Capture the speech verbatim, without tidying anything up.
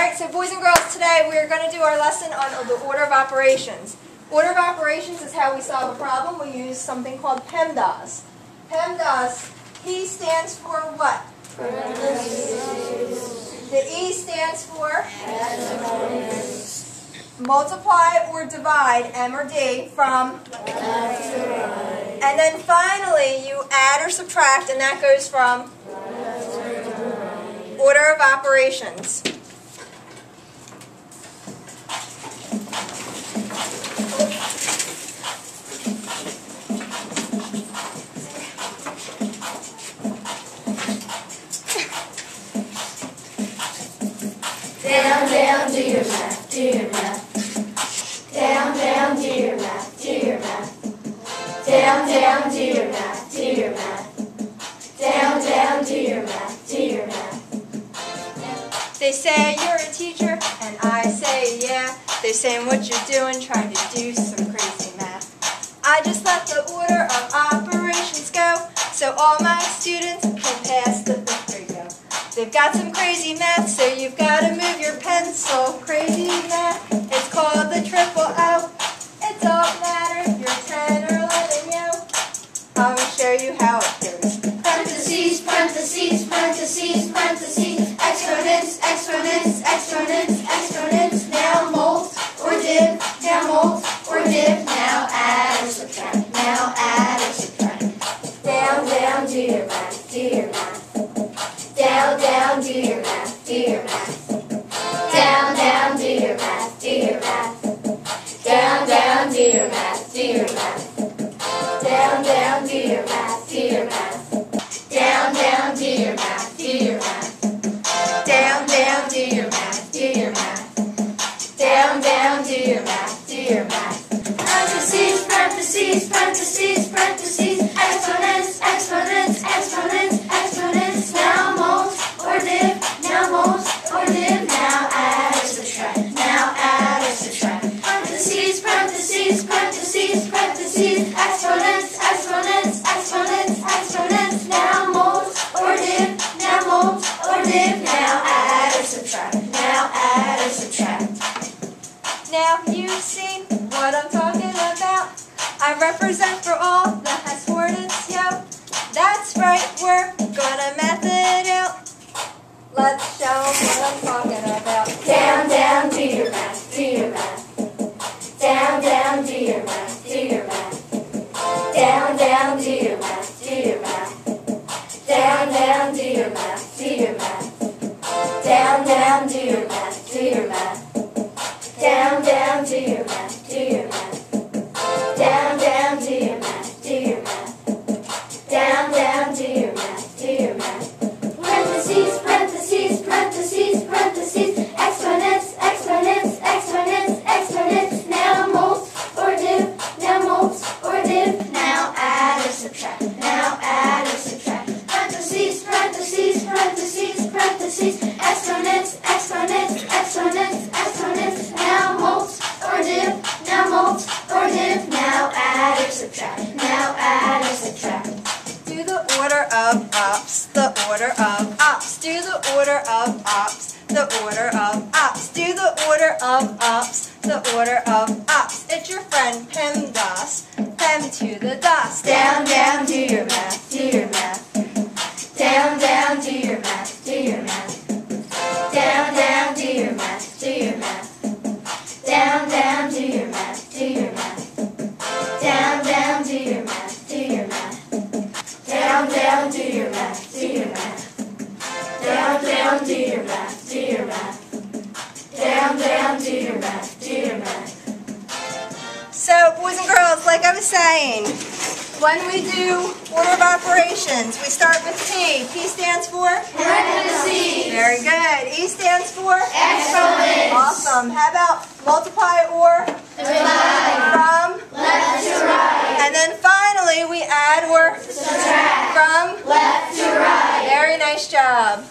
Alright, so boys and girls, today we are going to do our lesson on the order of operations. Order of operations is how we solve a problem. We use something called PEMDAS. PEMDAS, P stands for what? Produce. The E stands for? Produce. Multiply or divide, M or D, from? Produce. And then finally, you add or subtract, and that goes from? Produce. Order of operations. Down, down, do your math, do your math. Down, down, do your math, do your math. Down, down, do your math, do your math. Down, down, do your math, do your math. They say you're a teacher, and I say yeah. They say what you're doing, trying to do some crazy math. I just let the order of operations go, so all my students can pass the They've got some crazy math, so you've got to move your pencil. Crazy math, it's called the triple O. It don't matter if you're ten or eleven, yo. I'm going to show you how it goes. Parentheses, parentheses, parentheses, parentheses, exponents, exponents, exponents, exponents. Now mold or div, now mold or div. Now add or subtract, now add or subtract. Down, down, do your math, do your math. Down, down, do your math, do your math. Down, down, do your math, do your math. Down, down, do your math, do your math. Down, down, do your math, do your math. Down, down, do your math, do your math. Down, down, do your math, do your math. Down, down, do your math, do your math. Parentheses, parentheses, parentheses, parentheses, exponents, exponents, exponents. Exponents, exponents, exponents, exponents. Now mold or div, now mold or div. Now add or subtract, now add or subtract. Now you've seen what I'm talking about. I represent for all that has coordinates, yo. That's right, we're gonna method out. Let's show what I'm talking about. Down, down, do your math, do your math. Down, down, do your math, do your math. Down, down, do your math, do your math. Down, down, do your math, do your math. Down, down, do your math, do your math. Down, down, do your math, do your math. Down, down, do your math, do your math. Down, down, do your math, do your math. Parentheses, parentheses, parentheses, parentheses. Exponents, exponents, exponents, exponents. Now mold or div, now mold or div. Subtract. Now add or subtract. Parentheses, parentheses, parentheses, parentheses. Exponents, exponents, exponents, exponents. Now mold or div. Now mold or div. Now add or subtract. Now add or subtract. Do the order of ops. The order of ops. Do the order of ops. The order of ops. Do the order of ops. The order of ops. It's your friend PEMDAS. Pem to the DOS. Down, down, do your math, do your math. Down, down, do your math, do your math. Down, down, do your math, do your math. Down, down, do your math, do your math. Down, down, do your math, do your math. Down, down, do your math, do your math. Down, down, do your math, do your math. Down, down, do your math, do your math. So, boys and girls, like I was saying, when we do order of operations, we start with P. P stands for? Parentheses. Very good. E stands for? Exponents. Awesome. How about multiply or? Divide. From? Left to right. And then finally, we add or? Subtract. From? Left to right. Very nice job.